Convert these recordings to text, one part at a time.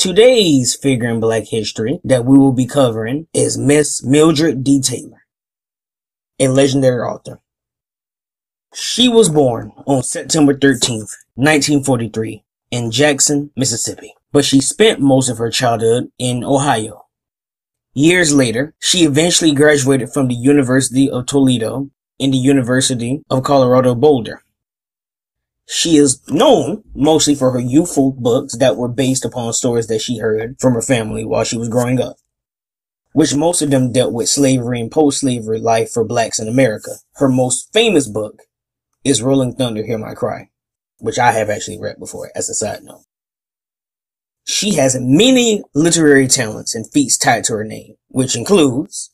Today's figure in Black history that we will be covering is Miss Mildred D. Taylor, a legendary author. She was born on September 13th, 1943 in Jackson, Mississippi, but she spent most of her childhood in Ohio. Years later, she eventually graduated from the University of Toledo and the University of Colorado Boulder. She is known mostly for her youthful books that were based upon stories that she heard from her family while she was growing up, which most of them dealt with slavery and post-slavery life for blacks in America. Her most famous book is Rolling Thunder, Hear My Cry, which I have actually read before as a side note. She has many literary talents and feats tied to her name, which includes,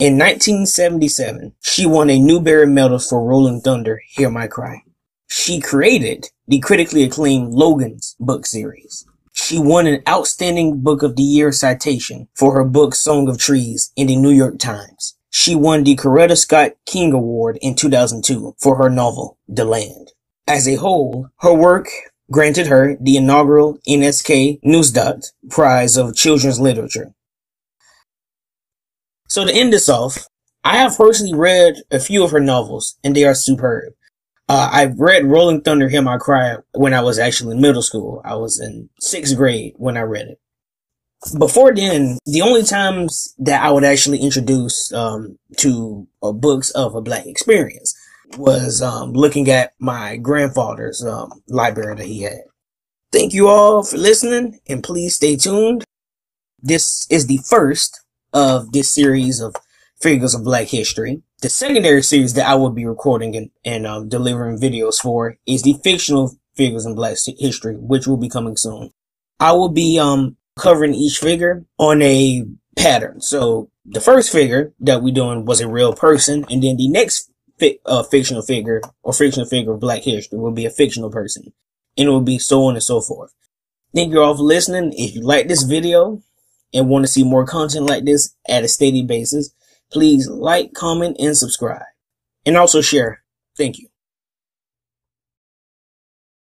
in 1977, she won a Newbery Medal for Rolling Thunder, Hear My Cry. She created the critically acclaimed Logan's book series. She won an Outstanding Book of the Year citation for her book Song of Trees in the New York Times. She won the Coretta Scott King Award in 2002 for her novel, The Land. As a whole, her work granted her the inaugural NSK Neustadt Prize of Children's Literature. So to end this off, I have personally read a few of her novels, and they are superb. I've read Rolling Thunder, Hear My Cry when I was actually in middle school. I was in 6th grade when I read it. Before then, the only times that I would actually introduce to books of a black experience was looking at my grandfather's library that he had. Thank you all for listening, and please stay tuned. This is the first of this series of Figures of Black History. The secondary series that I will be recording and delivering videos for is the fictional figures in Black history, which will be coming soon. I will be covering each figure on a pattern. So the first figure that we're doing was a real person, and then the next fictional figure of Black history will be a fictional person, and it will be so on and so forth. Thank you all for listening. If you like this video and want to see more content like this at a steady basis, please like, comment, and subscribe, and also share. Thank you.